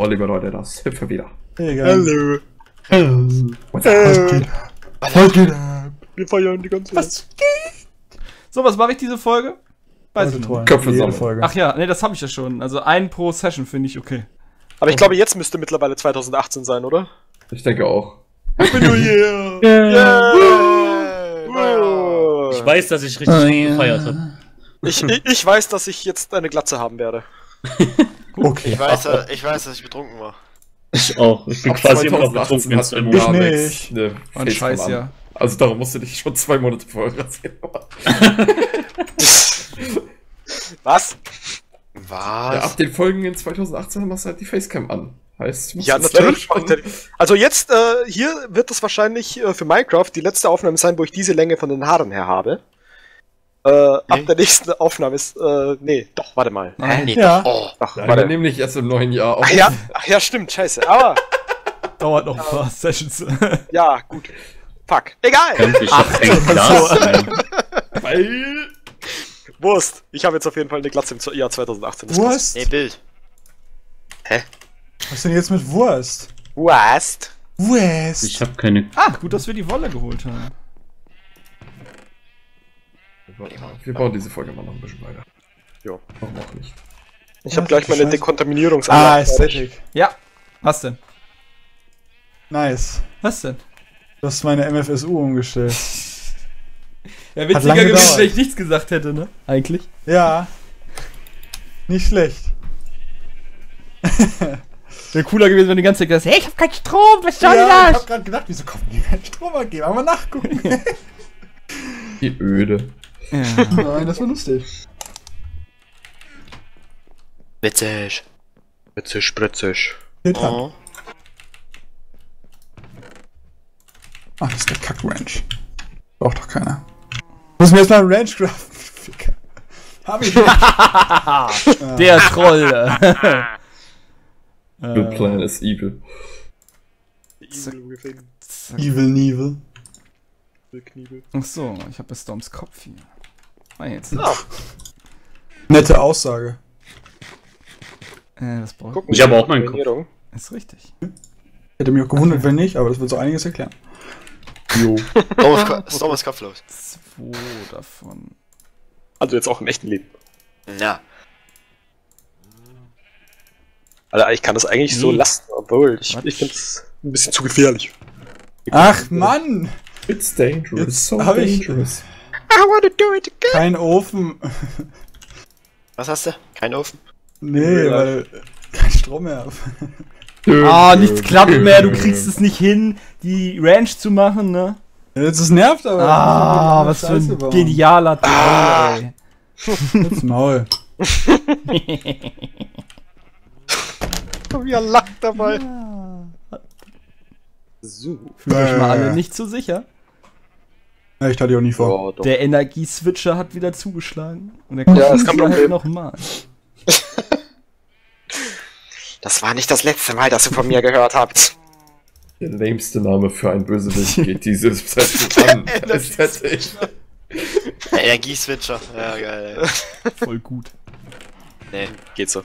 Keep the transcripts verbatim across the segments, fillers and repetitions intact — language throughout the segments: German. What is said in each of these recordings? Oh, liebe Leute, das sind wir wieder. Hallo. Hallo. Was geht ab? Was geht ab? Wir feiern die ganze Zeit. Was geht? So, was mache ich diese Folge? Weiß ich nicht. Köpfe sammeln. Ach ja, nee, das habe ich ja schon. Also ein pro Session finde ich okay. Aber ich glaube, jetzt müsste mittlerweile zweitausendachtzehn sein, oder? Ich denke auch. Happy New Year! Yeah. Yeah. Ich weiß, dass ich richtig oh, yeah. gefeiert habe. Ich, ich, ich weiß, dass ich jetzt eine Glatze haben werde. Okay. Ich weiß, ich weiß, dass ich betrunken war. Ich auch. Ich bin Ab quasi immer noch betrunken. Hast du gar nichts. Ne, Mann, scheiß ja. Also darum musst du dich schon zwei Monate vorher rasieren. Was? Was? Ja, ab den Folgen in zweitausendachtzehn machst du halt die Facecam an. Heißt, ja, natürlich. Also jetzt, äh, hier wird das wahrscheinlich äh, für Minecraft die letzte Aufnahme sein, wo ich diese Länge von den Haaren her habe. Äh, nee. Ab der nächsten Aufnahme ist, äh, nee, doch, warte mal. Nein, nee, ja. doch. Oh, ach, ja, warte. Wir nehmen nicht erst im neuen Jahr auf. Ach ja, ach ja, stimmt, scheiße, aber... Dauert noch ein paar äh, Sessions. Ja, gut. Fuck. Egal. Ich ach, das Weil... Wurst. Ich habe jetzt auf jeden Fall eine Glatze im Jahr zweitausendachtzehn. Das Wurst? Nee, Bild. Hä? Was denn jetzt mit Wurst? Wurst? Wurst? Ich hab keine... Ah, gut, dass wir die Wolle geholt haben. Wir bauen diese Folge mal noch ein bisschen weiter. Jo. Warum auch nicht? Ich hab gleich meine Dekontaminierungsanlage. Ah, Astatic. Ja. Was denn? Nice. Was denn? Du hast meine M F S U umgestellt. Ja, witziger gewesen, wenn ich nichts gesagt hätte, ne? Eigentlich. Ja. Nicht schlecht. Wäre cooler gewesen, wenn du die ganze Zeit gesagt hast, hey, ich hab keinen Strom, was soll ja, das? Ich hab grad gedacht, wieso kommt die keinen Strom angeben? Aber nachgucken. Die Öde. Ja. Nein, das war lustig. Witzig. Witzig, witzig. Oh. Ach, das ist der Kack-Ranch. Braucht doch keiner. Muss mir jetzt mal einen Ranch craften, Ficker. Hab ich nicht. Der Troll. The plan is evil. Evil, evil, evil. Ach so, ich habe Storms Kopf hier. Ah, jetzt. No. Nette Aussage. Äh, das braucht ich. Ich habe auch meinen Kopf. Ist richtig. Hätte mich auch gewundert, wenn nicht, aber das wird so einiges erklären. Jo. Storms Kopf los. Zwei davon. Also jetzt auch im echten Leben. Ja. Alter, ich kann das eigentlich nee. so lassen, obwohl ich, ich find's ein bisschen zu gefährlich. Ach Mann! It's dangerous, It's so dangerous. Ich... I wanna do it again! Kein Ofen! Was hast du? Kein Ofen? Nee, ja. weil... Kein Strom mehr. Ah, nichts klappt mehr, du kriegst es nicht hin, die Ranch zu machen, ne? Ja, das nervt aber. Ah, was für ein warum. genialer Troll, ah. ey. Halt's Maul. Wie er lacht dabei. Ja. So. Fühlt euch äh. mal alle nicht so sicher. Ja, ich hatte auch nicht vor. Oh, der Energieswitcher hat wieder zugeschlagen. Und er kommt ja, das kann man halt nochmal. Das war nicht das letzte Mal, dass ihr von mir gehört habt. Der lämste Name für ein Bösewicht geht dieses Set an. Energieswitcher. Energieswitcher. Ja, geil. Voll gut. Nee, geht so.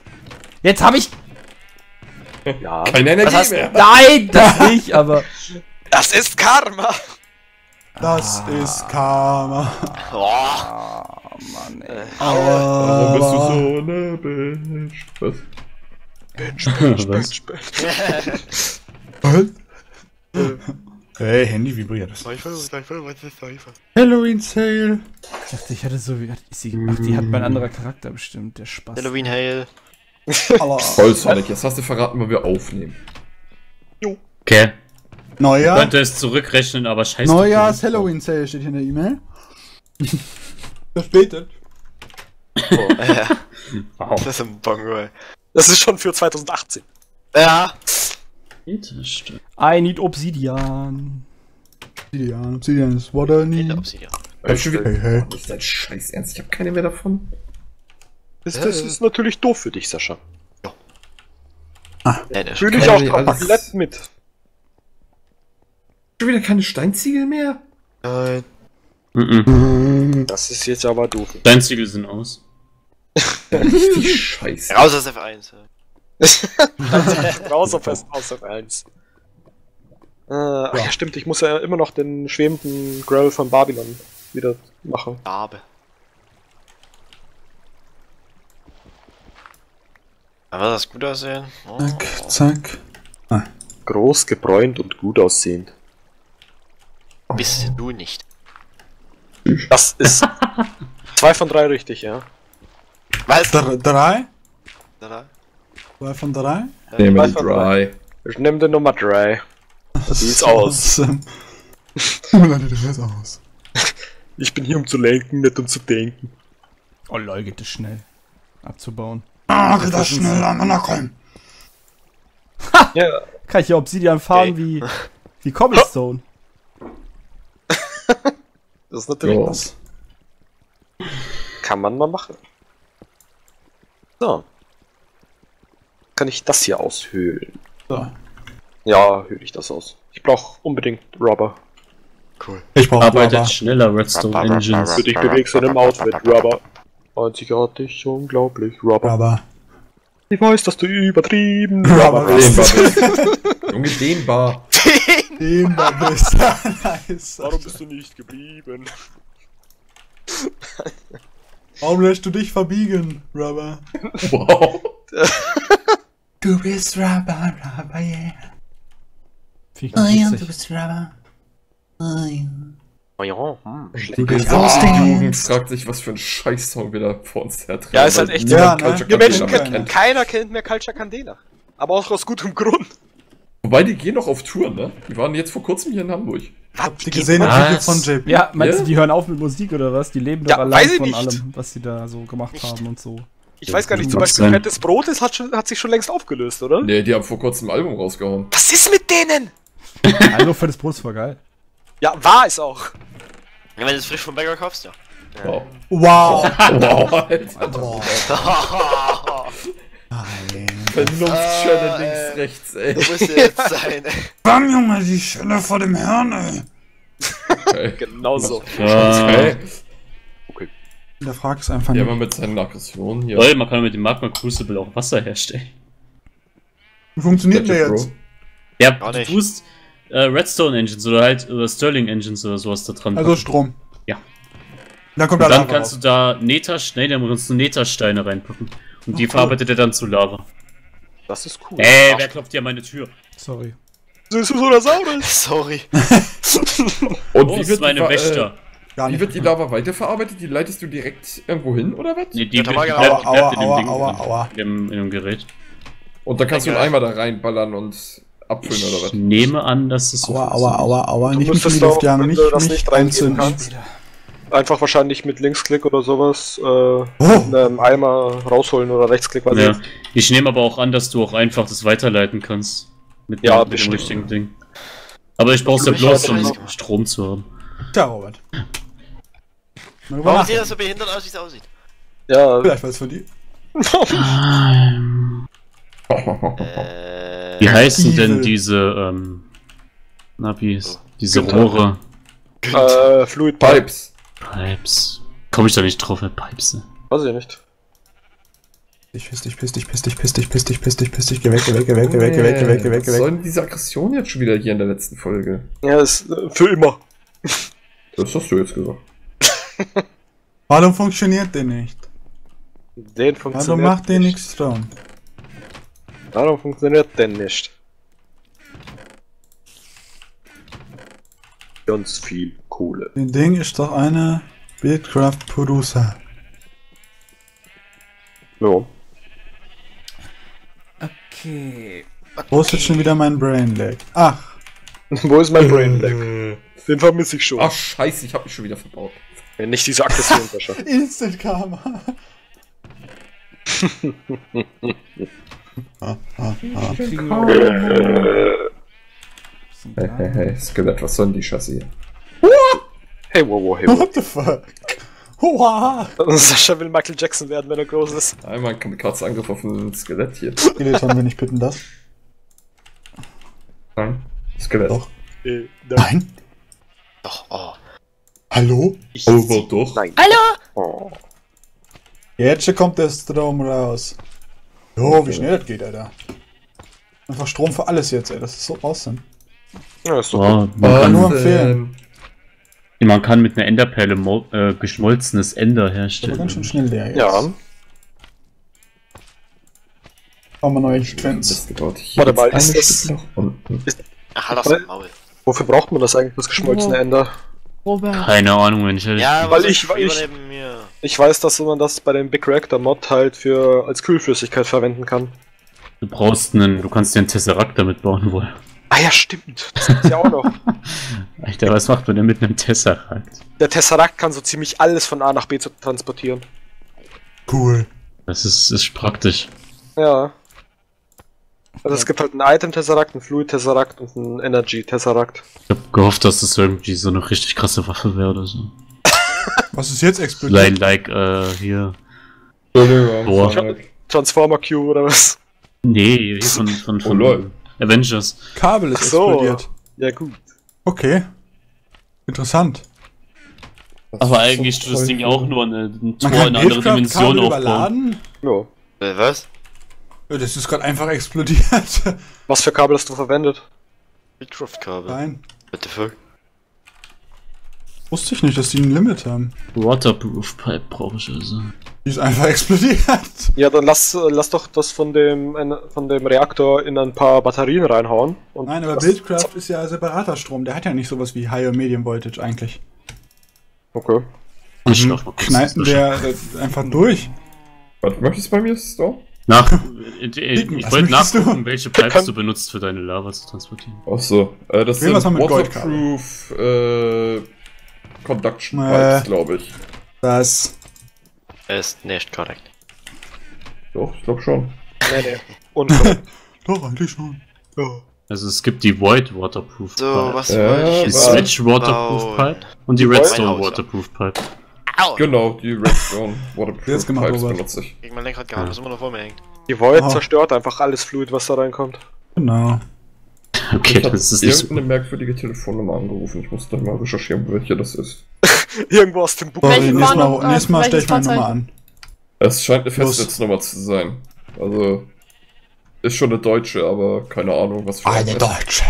Jetzt hab ich... Ja. Keine Energie mehr. Nein, das nicht, aber... Das ist Karma! Das ah. ist Karma. Oh, Mann, ey. Warum bist du so eine Bitch? Was? Bitch, Bitch, Bitch, Bitch. Hey, Handy vibriert. Halloween Sale. Ich dachte, ich hatte so... Wie, ist sie, ach, die hat mein anderer Charakter bestimmt, der Spaß. Halloween Hale. Voll Sonic, jetzt hast du verraten, wann wir aufnehmen. Jo. Okay. Neujahr. Ich könnte es zurückrechnen, aber scheiße. Neujahrs Halloween Sale steht hier in der E-Mail. Verspätet. Oh, äh. Wow. Das ist ein Bongo, ey. Das ist schon für zweitausendachtzehn. Ja. I need Obsidian. Obsidian, Obsidian ist what I need. Obsidian. Hey, hey. Ist das scheiß ernst? Ich hab keine mehr davon. Das, das äh. ist natürlich doof für dich, Sascha. Ja. Ah. Fühl dich auch komplett mit. Schon wieder keine Steinziegel mehr? Nein. Mm-mm. Das ist jetzt aber doof. Steinziegel sind aus. Richtig scheiße. Raus aus F eins. Raus auf eins, raus auf eins. Äh, ja. Ach ja, stimmt, ich muss ja immer noch den schwebenden Gravel von Babylon wieder machen. Gabe. Aber das gut aussehen. Oh. Zack, zack. Ah. Groß, gebräunt und gut aussehend. Oh. Bist du nicht. Das ist zwei von drei richtig, ja. Was? Dr drei? Drei? Zwei von drei? Äh, Nehmen die drei. Ich nehme die Nummer drei. Die ist aus. Oh Leute, das ist aus. Ich bin hier um zu lenken, nicht um zu denken. Oh Leute, geht das schnell. Abzubauen. Ach, das, das schnell an nachkommen. Ha! Ja. Kann ich ja Obsidian fahren okay. wie... wie Cobblestone. Das ist natürlich oh. was. Kann man mal machen. So. Kann ich das hier aushöhlen? So. Ja, höhle ich das aus. Ich brauche unbedingt Rubber. Cool. Ich brauche Arbeitet Rubber. schneller Redstone Engines. Für dich bewegst du in einem Outfit, Rubber. Einzigartig, unglaublich, Rubber. Rubber. Ich weiß, dass du übertrieben Rubber bist. Junge, dehnbar. Dehnbar bist. Nice. Warum bist du nicht geblieben? Warum lässt du dich verbiegen, Rubber? Wow. Du bist Rubber, Rubber, yeah. Oh ja, du bist Rubber. Oh ja. Oh ja, hm. Du bist aus der Jugend fragt sich, was für ein Scheiß-Song wir da vor uns hertreiben. Ja, ist halt echt ja, so. Ne? Wir Menschen kennen, keiner kennt mehr Culture Candela. Aber auch aus gutem Grund. Wobei, die gehen noch auf Tour, ne? Die waren jetzt vor kurzem hier in Hamburg. Was? Habt ihr gesehen das Video von J P? Ja, meinst yeah? du, die hören auf mit Musik oder was? Die leben ja, doch allein von nicht. allem, was sie da so gemacht nicht. haben und so. Ich ja, weiß gar nicht, zum Beispiel Fettes Brot ist, hat, schon, hat sich schon längst aufgelöst, oder? Ne, die haben vor kurzem ein Album rausgehauen. Was ist mit denen? Hallo, Fettes Brot ist voll geil. Ja, war es auch. Ja, wenn du es frisch vom Bäcker kaufst, ja. Wow. Wow. Wow, Alter. Wow. Vernunftsschelle links, rechts, ey. Du musst ja jetzt sein, ey. Bam, Junge, die Schelle vor dem Hirn, ey. Okay. Genau so. Okay. Okay. Der fragt es einfach nicht. Ja, mal mit seinen Aggressionen hier. Leute, man kann mit dem Magma Crucible auch Wasser herstellen. Wie funktioniert der jetzt? Ja, du tust äh, Redstone Engines oder halt oder Sterling Engines oder sowas da dran. Also packen. Strom. Ja. Dann, kommt und dann kannst raus. du da Neta, nee, dann kannst du Neta-Steine reinpacken. Und oh, die cool. verarbeitet er dann zu Lava. Das ist cool. Ey, wer klopft hier an meine Tür? Sorry. Süßes oder Saures? Sorry. Und oh, wie wird meine Wächter? Äh, wie wird die Lava weiterverarbeitet? Die leitest du direkt irgendwo hin, oder was? Nee, die, ja, die bleibt, aua, bleibt aua, in dem aua, Ding aua, aua. In, dem, in dem Gerät. Und dann kannst du einen Eimer da reinballern und... Abfüllen, ich oder was? nehme an, dass es aua, so aua, aua, aua, aua, nicht mit die Luft, ja, nicht, das nicht reinzünden. Kannst. Einfach wahrscheinlich mit Linksklick oder sowas äh, oh. mit einem Eimer rausholen oder Rechtsklick, was ja. ich. Ich nehme aber auch an, dass du auch einfach das weiterleiten kannst. Mit, ja, mit bestimmt, dem richtigen ja. Ding. Aber ich brauch's ja bloß, um Strom zu haben. Tja, Robert. Warum sieht das so behindert aus, wie es aussieht? Ja. Vielleicht was von dir. Äh, wie heißen denn diese, ähm, Napis? Diese Günther. Rohre? Günther. Äh, Fluid Pipes. Pipes. Komm ich da nicht drauf, wer Pipes? Weiß ich nicht. Ich piss dich, piss dich, piss dich, piss dich, piss dich, piss dich, piss dich, geh weg, geh weg, geh weg, geh weg, geh weg, geh weg, geh weg. Was soll denn diese Aggression jetzt schon wieder hier in der letzten Folge? Ja, das ist für immer. Das hast du jetzt gesagt. Warum funktioniert der nicht? Den funktioniert Warum macht der nichts dran? Warum funktioniert denn nicht? Ganz viel Kohle. Den Ding ist doch eine Buildcraft Producer. So. Okay. okay. Wo ist jetzt schon wieder mein Brain Lag? Ach. Wo ist mein Brain Lag? Den vermisse ich schon. Ach scheiße, ich hab mich schon wieder verbaut. Wenn nicht diese Aggression verschafft. Instant Karma. Ah, ah, ah. Hey, hey, hey, Skelett, was soll denn die Scheiße hier? Hey, wow, wow, hey, wow. What the fuck? Wow. Sascha will Michael Jackson werden, wenn er groß ist. Einmal kommt kurz Angriff auf ein Skelett hier. Skelett, haben wir nicht bitten das? Nein. Skelett. Doch. Äh, nein. nein. Doch, oh. Hallo? Ich oh, doch. Nein. Hallo? Oh. Jetzt kommt der Strom raus. Jo, wie schnell das geht, Alter. Einfach Strom für alles jetzt, ey. Das ist so awesome. Ja, ist doch oh, man äh, kann nur empfehlen. Äh, man kann mit einer Enderperle äh, geschmolzenes Ender herstellen. Aber ganz schön schnell leer jetzt. Ja. Haben wir neue Strengths. Warte mal, ist das... Ist, ach, das ist Maul. Wofür braucht man das eigentlich, das geschmolzene Ender? Robert. Keine Ahnung, Mensch. Ja, weil ich, weil ich, ich weiß, dass man das bei dem Big Reactor Mod halt für als Kühlflüssigkeit verwenden kann. Du brauchst einen, du kannst dir einen Tesseract damit bauen wohl. Ah ja, stimmt. Das gibt's ja auch noch. Alter, was macht man denn mit einem Tesseract? Der Tesseract kann so ziemlich alles von A nach B zu transportieren. Cool. Das ist, ist praktisch. Ja. Also es gibt halt einen Item-Tesseract, einen Fluid-Tesseract und einen Energy-Tesseract. Ich hab gehofft, dass das irgendwie so eine richtig krasse Waffe wäre oder so. Was ist jetzt explodiert? Like, like, äh, hier. Boah. Transformer-Cube oder was? Nee, von, von, von oh, Avengers. Kabel ist Ach so. explodiert. Ja, gut. Okay. Interessant. Das Aber eigentlich so tut das Ding ja auch nur eine, ein Tor in eine andere Dimension aufbauen. Ja. Äh, was? Das ist gerade einfach explodiert. Was für Kabel hast du verwendet? Minecraft-Kabel. Nein. What the fuck? Wusste ich nicht, dass die ein Limit haben. Waterproof Pipe brauche ich also. Die ist einfach explodiert. Ja, dann lass, lass doch das von dem, von dem Reaktor in ein paar Batterien reinhauen. Und nein, aber Buildcraft ist ja separater Strom. Der hat ja nicht sowas wie High- und Medium-Voltage eigentlich. Okay. Ich mhm. kneifen der äh, einfach durch. Was möchtest du bei mir, Storm? Nach, äh, äh, ich wollte nachgucken, du? welche Pipes Kann... du benutzt für deine Lava zu transportieren. Achso, äh, das sind Waterproof äh, Conduction Pipes, äh, glaube ich. Das ist nicht korrekt. Doch, ich glaube schon. Nee, nee. Und doch, eigentlich schon. Ja. Also es gibt die Void Waterproof so, Pipe, was äh, die Switch Waterproof Pipe und die Redstone Waterproof Pipe. Au. Genau, die Redstone Waterproof Pipes benutze ich. Gegen mein Lenkrad gehauen, was immer noch vor mir hängt. Die Void oh. zerstört einfach alles Fluid, was da reinkommt. Genau. Okay, ich das ist irgendeine so. merkwürdige Telefonnummer angerufen. Ich muss dann mal recherchieren, welche das ist. Irgendwo aus dem Buch. Nächstes Mal, nächstes Mal stelle ich meine Nummer an. Es scheint eine Festnetznummer zu sein. Also, ist schon eine deutsche, aber keine Ahnung, was für eine. Eine deutsche.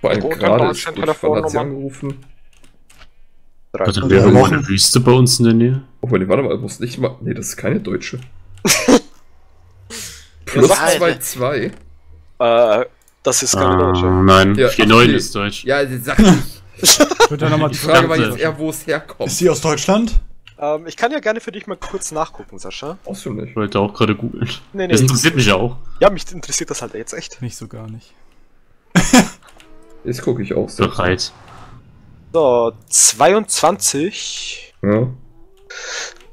Vor allem gerade ist hat sie angerufen. Warte, wäre noch eine Wüste bei uns in der Nähe? Oh, warte mal, ich muss nicht mal... Ne, das ist keine deutsche. Plus zwei zwei. Äh, das ist keine deutsche. Nein, vier neun ist deutsch. Ja, sie sagt die Frage war jetzt eher, wo es herkommt. Ist sie aus Deutschland? Ähm, ich kann ja gerne für dich mal kurz nachgucken, Sascha. Brauchst du nicht. Ich wollte auch gerade googeln. Nee, nee. Das interessiert mich ja auch. Ja, mich interessiert das halt jetzt echt. Nicht so gar nicht. Jetzt gucke ich auch so. Bereit. So, zweiundzwanzig.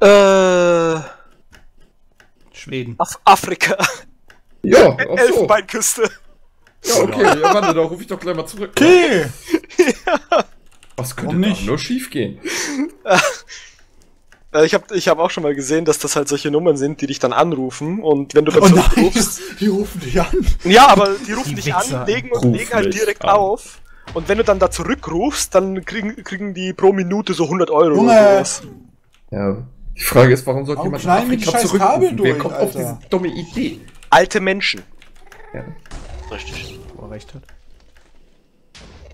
Ja. Äh. Schweden. Af Afrika. Ja, auch so. Elfenbeinküste. Ja, okay, ja, warte, da rufe ich doch gleich mal zurück. Okay. Ja. Was könnte Warum nicht? nur schief gehen? Ich habe ich hab auch schon mal gesehen, dass das halt solche Nummern sind, die dich dann anrufen und wenn du beim oh rufst, die rufen dich an. Ja, aber die rufen die dich Pizza an, legen und legen halt direkt an. auf. Und wenn du dann da zurückrufst, dann kriegen, kriegen die pro Minute so hundert Euro. Junge. Ja, die Frage ist, warum sollte jemand nach Afrika zurückrufen? Wer kommt auf diese dumme Idee? Alte Menschen. Ja. Richtig. Wo er recht hat.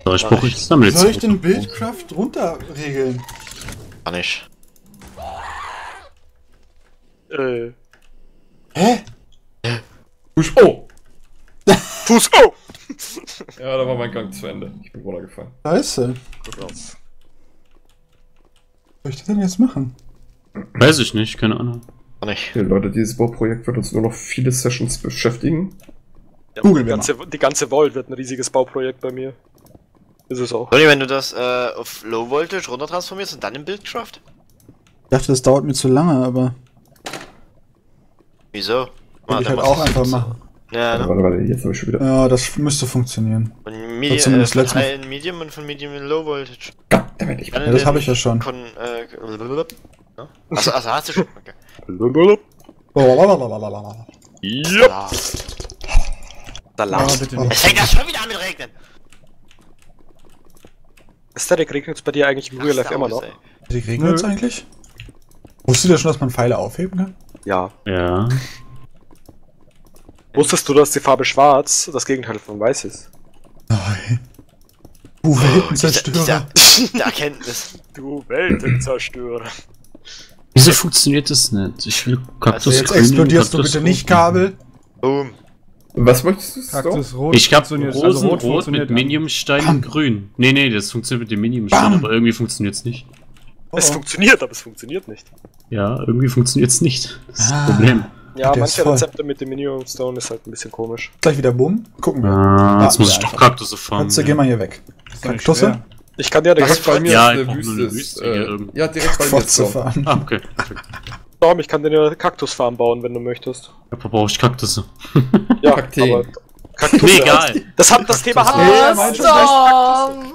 So, ich brauche ich Soll ich den Buildcraft runterregeln? Gar nicht. Äh. Hä? Fuß oh! Fuß oh! Ja, da war mein Gang zu Ende. Ich bin runtergefallen. Scheiße. Gut aus. Was soll ich das denn jetzt machen? Weiß ich nicht, keine Ahnung. Nicht. Okay, Leute, dieses Bauprojekt wird uns nur noch viele Sessions beschäftigen. Ja, Google die, ganze, die ganze Vault wird ein riesiges Bauprojekt bei mir. Ist es auch. Sorry, wenn du das äh, auf Low Voltage runter transformierst und dann in Buildcraft? Ich dachte, das dauert mir zu lange, aber. Wieso? Kann ich halt auch einfach machen. Ja, ne? Warte, warte, jetzt habe ich schon wieder. Ja, das müsste funktionieren. Von Medium, äh, von High in Medium und von Medium in Low Voltage. Goddammit, ich bin ja, das habe ich ja schon. Kon äh, ja? Achso, also hast du schon. Okay. Jupp. Salat. Oh, bitte nicht. Es fängt ja schon wieder an mit Regnen. Astatic, regnet es bei dir eigentlich im Real Life immer noch? Astatic, regnet es eigentlich? Wusstest du ja schon, dass man Pfeile aufheben kann? Ja. Ja. Wusstest du, dass die Farbe schwarz das Gegenteil von weiß ist? Nein. Du Weltenzerstörer. Diese Erkenntnis. Du Weltenzerstörer. Wieso funktioniert das nicht? Ich will Kaktus. Also jetzt grün explodierst Kaktus du bitte nicht, Kabel. Boom. Was möchtest du? Kaktus rot. Ich hab Rosenrot also rot mit Miniumsteinen grün. Nee, nee, das funktioniert mit dem Miniumstein, aber irgendwie funktioniert's nicht. Oh. Es funktioniert, aber es funktioniert nicht. Ja, irgendwie funktioniert's nicht. Das ist ah. das Problem. Ja, der manche Rezepte mit dem Minium Stone ist halt ein bisschen komisch. Gleich wieder bumm. Gucken wir. Ah, jetzt ah, muss ich doch Kaktusse fahren. Jetzt ja. geh mal hier weg. Kaktusse? Ich kann ja direkt bei mir ja, eine Wüste, eine Wüste äh, ja, direkt bei mir zu fahren. Ah, okay. Storm, ich kann dir eine Kaktusfarm bauen, wenn du möchtest. Aber brauche ich Kaktusse. Ja, Kakteen. Aber Kaktusse. Nee, egal. Halt. Das hat das Thema Hass. Nee,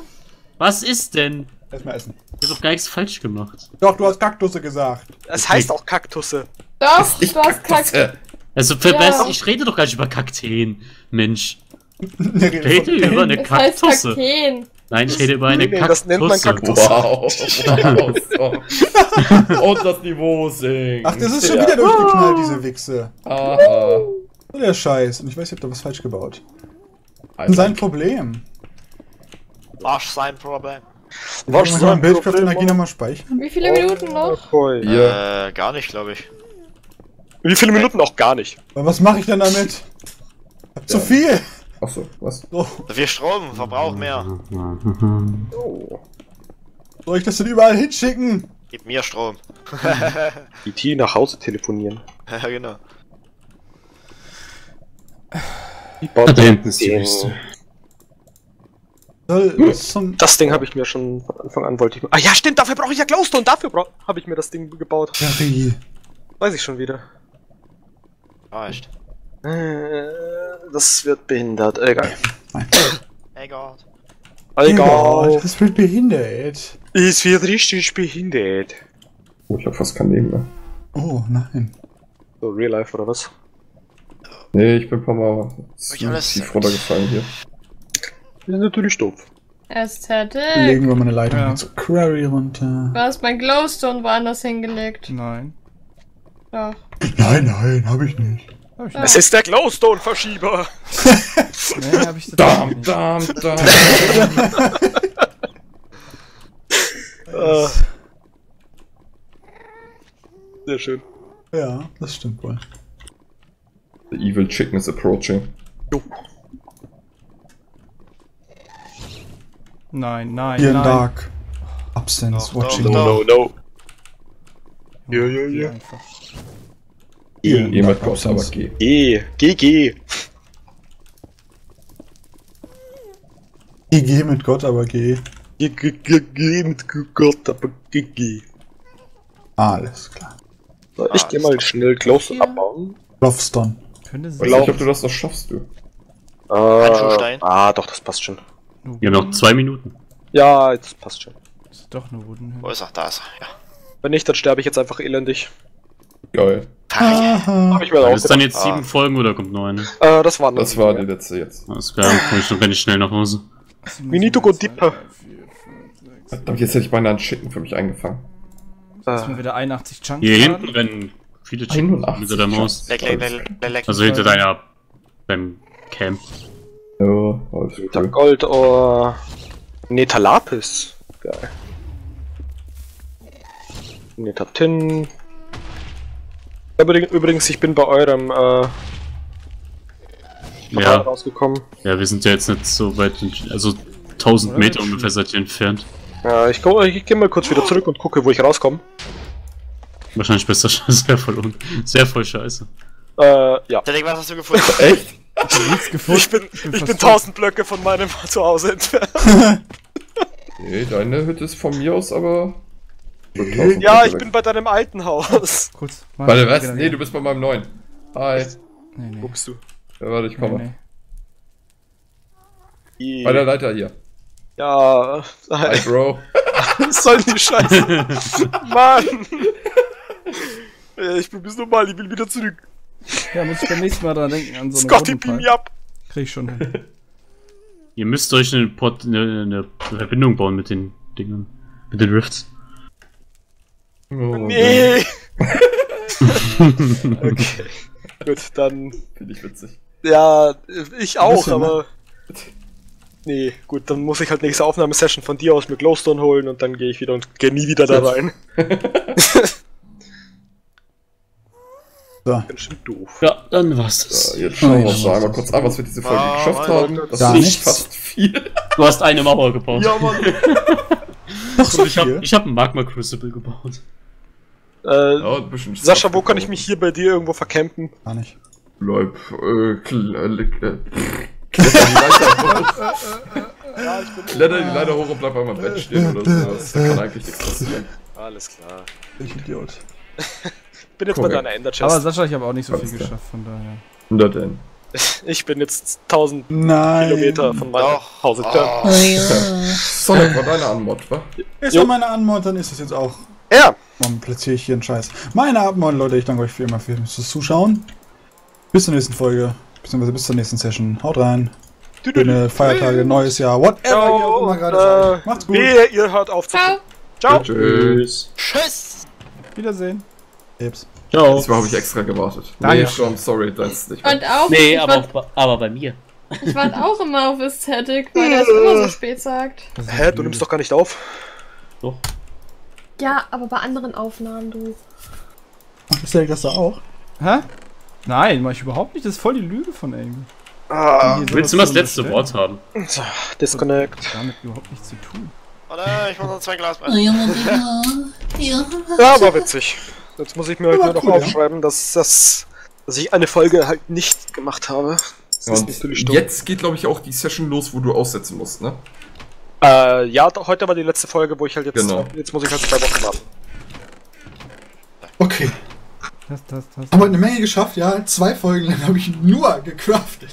was ist denn? Erstmal essen. Du hast doch gar nichts falsch gemacht. Doch, du hast Kaktusse gesagt. Es okay. heißt auch Kaktusse. Doch, du hast Kaktusse. Also verbessert, ja. ich rede doch gar nicht über Kakteen, Mensch. Ich rede über eine Kaktusse. Nein, ich rede über eine nee, Kaktusse. Das nennt man Kaktusse. Wow. Und das Niveau sinkt. Ach, das ist schon ja. wieder durchgeknallt, diese Wichse. Ah. So der Scheiß. Und ich weiß, ich hab da was falsch gebaut. Also sein Problem. Wasch sein Problem. Wasch sein Bildkraftenergie nochmal speichern. Wie viele Minuten noch? Okay. Ja. Äh, gar nicht, glaube ich. Wie viele Minuten auch gar nicht. Aber was mache ich denn damit? Ja. Zu viel! Achso, was? Oh. Wir Strom, Verbrauch mehr. Oh. Soll ich das denn überall hinschicken? Gib mir Strom. Die T nach Hause telefonieren. Ja, genau. Da hinten ist die Wüste. Das Ding habe ich mir schon von Anfang an wollte ich. Ah ja, stimmt, dafür brauche ich ja Glowstone, dafür habe ich mir das Ding gebaut. Ja, Regie. Weiß ich schon wieder. Reicht. Das wird behindert, egal. Egal. Egal. Das wird behindert. Es wird richtig behindert. Oh, ich hab fast kein Leben mehr. Oh, nein. So, Real Life oder was? Nee, ich bin ein paar Mal tief runtergefallen hier. Wir sind natürlich doof. Astatic. Legen wir mal eine Leitung ja. zur Quarry runter. Du hast mein Glowstone woanders hingelegt. Nein. Doch. Nein, nein, hab ich nicht. Es ist der Glowstone-Verschieber! Nee, hab ich dam, dam, dam. uh. Sehr schön. Ja, das stimmt wohl. The evil chicken is approaching. Jo. Nein, nein, Hier nein. Dark. Absence no, watching. No, no, no. Ja, ja, ja. E, jemand kommt aber G. E, G, G. G, G mit Gott, aber G. G, G, G, G mit Gott, aber G, G. Alles klar. Soll ich geh mal schnell Glowstone abbauen? Glowstone. Ich glaube, du das noch schaffst, du. Äh, ah, doch, das passt schon. Wir haben noch zwei Minuten. Ja, jetzt passt schon. Ist doch nur Wooden. Wo ist er? Da ist er, ja. Wenn nicht, dann sterbe ich jetzt einfach elendig. Geil. Ah, hab ich mir auch das ist dann jetzt ah. sieben Folgen oder kommt noch eine? Äh, das war das war die letzte jetzt. Alles klar, dann komm ich noch ganz schnell nach Hause. We need to go deeper. Verdammt, jetzt hätte ich beinahe einen Chicken für mich eingefangen. Jetzt sind wir wieder einundachtzig Chunks. Hier hinten rennen viele Chicken hinter der Maus. Leck, leck, leck, leck, leck. Also hinter deiner deinem Camp. Oh, alles klar. Gold oder Netalapis. Geil. Netatin. Übrigens, ich bin bei eurem äh, ja. rausgekommen. Ja, wir sind ja jetzt nicht so weit, also tausend Meter ja, ungefähr seid ihr entfernt. Ja, ich, ich gehe mal kurz wieder zurück und gucke, wo ich rauskomme. Wahrscheinlich bist du sehr voll, un sehr voll scheiße. Äh, ja. Derek, was hast du gefunden? Echt? Hast du nichts gefunden? Ich bin, ich bin, ich bin tausend Blöcke von meinem Zuhause entfernt. Nee, deine Hütte ist von mir aus aber... Ja, ich bin bei deinem alten Haus. Kurz. Warte, was? Nee, du bist bei meinem neuen. Hi. Nee, nee. Wo bist du? Ja, warte, ich komme. Nee, nee. Bei der Leiter hier. Ja. Hi, Bro. Was soll die Scheiße? Mann. Ich bin bis normal, ich will wieder zurück. Ja, muss ich beim nächsten Mal dran denken. An so eine Scotty, beam me up. Krieg ich schon hin. Ihr müsst euch eine, Pot, eine, eine Verbindung bauen mit den Dingen. Mit den Rifts. Oh, nee! Okay. Gut, dann. Finde ich witzig. Ja, ich auch, bisschen, aber... Ne? Nee, gut, dann muss ich halt nächste Aufnahmesession von dir aus mir Glowstone holen und dann gehe ich wieder und gehe nie wieder da rein. So. Ganz schön doof. Ja, dann war's das. Ja, jetzt schauen wir oh, mal, mal kurz an, was wir diese Folge ah, geschafft haben. Das ist nicht fast viel. Du hast eine Mauer gebaut. Ja, Mann. Doch so ich habe hab einen Magma-Crucible gebaut. Äh, ja, Sascha, wo kann ich mich hier bei dir irgendwo vercampen? Gar nicht. Bleib, äh, kletter die Leiter hoch. Kletter die Leiter hoch und bleib bei meinem Bett stehen oder sowas. Da kann eigentlich nichts passieren. Alles klar. Ich bin Idiot. Ich bin jetzt Korrekt. Bei deiner Ender-Chest. Aber Sascha, ich habe auch nicht so Alles viel da. geschafft, von daher. Na denn. Ich bin jetzt tausend Nein. Kilometer von meinem Hause entfernt. Oh, ja. So, das war deine Anmod, wa? Ist ja meine Anmod, dann ist es jetzt auch. Ja. Dann platziere ich hier einen Scheiß. Meine Anmod, Leute, ich danke euch für immer fürs Zuschauen. Bis zur nächsten Folge, beziehungsweise bis zur nächsten Session. Haut rein. Schöne Feiertage, neues Jahr, whatever ihr auch immer gerade seid. Macht's gut. Wehe, ihr hört auf zu. Ciao. Ciao. Tschüss. Tschüss. Wiedersehen. Hips. Ciao. Diesmal habe ich extra gewartet. Danke. Nee, schon, sorry, das ist nicht und auch, nee, aber, wart, auf, aber bei mir. Ich warte auch immer auf Astatic, weil er es immer so spät sagt. Hä, du nimmst doch gar nicht auf. Doch. Ja, aber bei anderen Aufnahmen, du. Ach, ist der das da auch? Hä? Nein, mach ich überhaupt nicht. Das ist voll die Lüge von Amy. Ah, willst du immer das letzte Wort haben? So, disconnect. Das hat damit überhaupt nichts zu tun. Warte, ich muss noch zwei Glas machen. Ja, war witzig. Jetzt muss ich mir heute halt nur noch cool, aufschreiben, ja? dass, dass, dass ich eine Folge halt nicht gemacht habe. Das ja, ist natürlich dumm. Jetzt geht, glaube ich, auch die Session los, wo du aussetzen musst, ne? Äh, ja, heute war die letzte Folge, wo ich halt jetzt... Genau. Jetzt muss ich halt zwei Wochen warten. Okay. Das, das, das. Ich habe heute eine Menge geschafft, ja. Zwei Folgen lang habe ich nur gecraftet.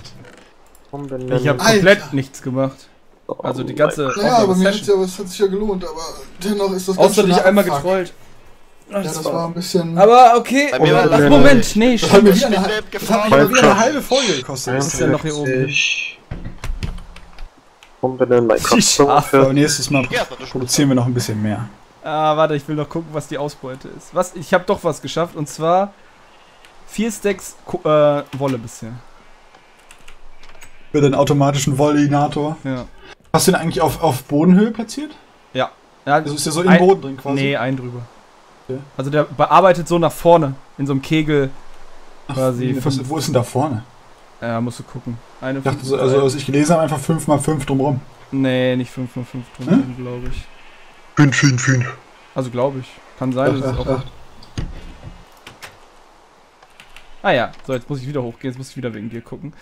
Ich habe komplett nichts gemacht. Also die ganze... Oh, ja, bei mir hat's ja, es hat sich ja gelohnt, aber dennoch ist das ganz schön. Außer dich einmal getrollt. Ja, das war ein bisschen... Aber okay, oh, war das Moment, nee, das hat mir wieder eine, eine, eine halbe Folge gekostet. Was ist denn noch hier oben? Und wenn dann Minecraft nächstes Mal produzieren wir noch ein bisschen mehr. Ah, warte, ich will noch gucken, was die Ausbeute ist. Was? Ich habe doch was geschafft, und zwar... Vier Stacks äh, Wolle bisher. Für den automatischen Wollinator. Ja. Hast du den eigentlich auf, auf Bodenhöhe platziert? Ja. Ja, das ist ja so im Boden drin quasi. Nee, einen drüber. Also der bearbeitet so nach vorne, in so einem Kegel quasi. Ach, was, wo ist denn da vorne? Ja, musst du gucken. Eine ich dachte, fünf, also als ich gelesen habe, einfach fünf mal fünf drumrum. Nee, nicht fünf mal fünf drumrum, hm? glaube ich. fünf, fünf, fünf. Also glaube ich. Kann sein, ach, das ach, ist auch... Ach. Ah ja, so jetzt muss ich wieder hochgehen, jetzt muss ich wieder wegen dir gucken.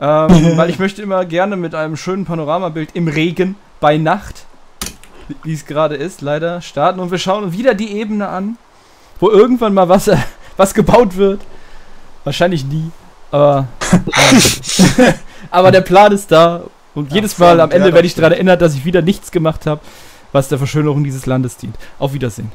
Ähm, weil ich möchte immer gerne mit einem schönen Panoramabild im Regen bei Nacht, wie es gerade ist, leider starten und wir schauen wieder die Ebene an, wo irgendwann mal was, äh, was gebaut wird. Wahrscheinlich nie, aber, äh, aber der Plan ist da und ja, jedes Mal am Ende werde ich daran erinnert, dass ich wieder nichts gemacht habe, was der Verschönerung dieses Landes dient. Auf Wiedersehen.